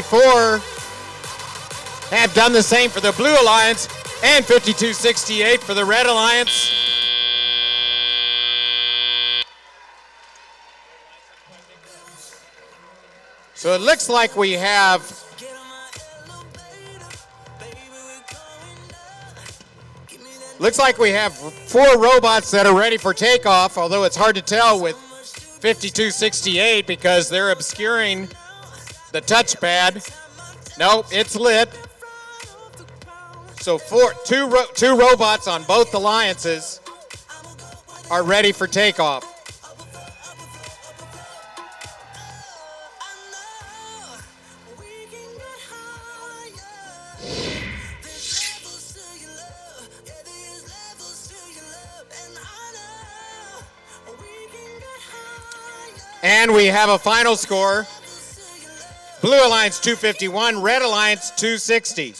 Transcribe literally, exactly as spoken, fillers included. fifty-four have done the same for the Blue Alliance, and fifty-two sixty-eight for the Red Alliance. So it looks like we have looks like we have four robots that are ready for takeoff, although it's hard to tell with fifty-two sixty-eight because they're obscuring the touchpad. Nope, it's lit. So four, two, ro two robots on both alliances are ready for takeoff. And we have a final score. Blue Alliance two fifty-one, Red Alliance two sixty.